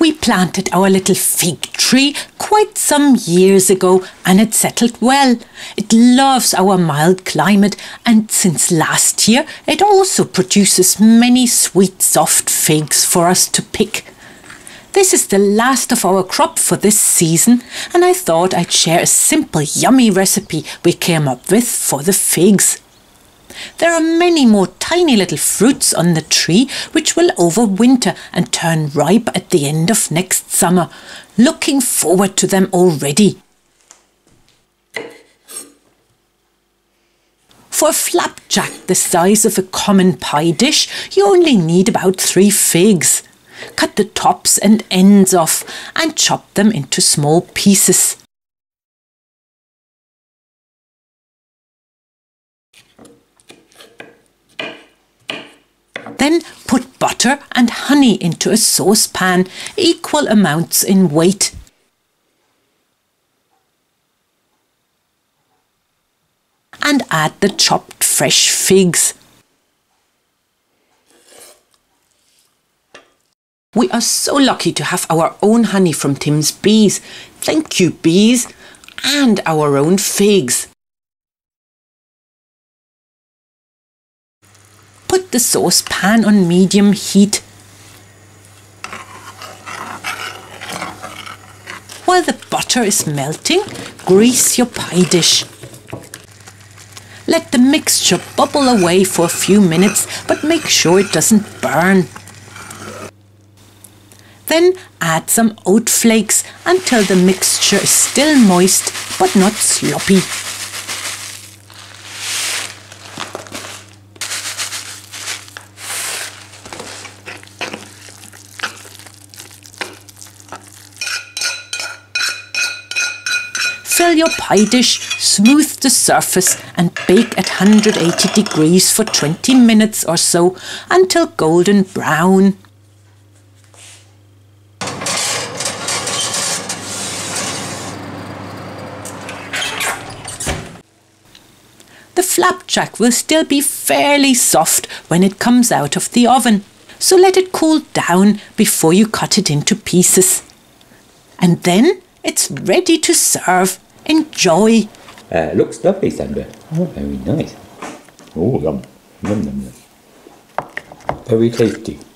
We planted our little fig tree quite some years ago and it settled well. It loves our mild climate, and since last year it also produces many sweet soft figs for us to pick. This is the last of our crop for this season, and I thought I'd share a simple yummy recipe we came up with for the figs. There are many more tiny little fruits on the tree which will overwinter and turn ripe at the end of next summer. Looking forward to them already. For a flapjack the size of a common pie dish, you only need about 3 figs. Cut the tops and ends off and chop them into small pieces. Then put butter and honey into a saucepan, equal amounts in weight. And add the chopped fresh figs. We are so lucky to have our own honey from Tim's bees. Thank you, bees! And our own figs. Put the saucepan on medium heat. While the butter is melting, grease your pie dish. Let the mixture bubble away for a few minutes, but make sure it doesn't burn. Then add some oat flakes until the mixture is still moist but not sloppy. Fill your pie dish, smooth the surface and bake at 180 degrees for 20 minutes or so until golden brown. The flapjack will still be fairly soft when it comes out of the oven, so let it cool down before you cut it into pieces. And then it's ready to serve. Enjoy! Looks lovely, Sandra. Oh, very nice. Oh, yum. Yum, yum, yum. Very tasty.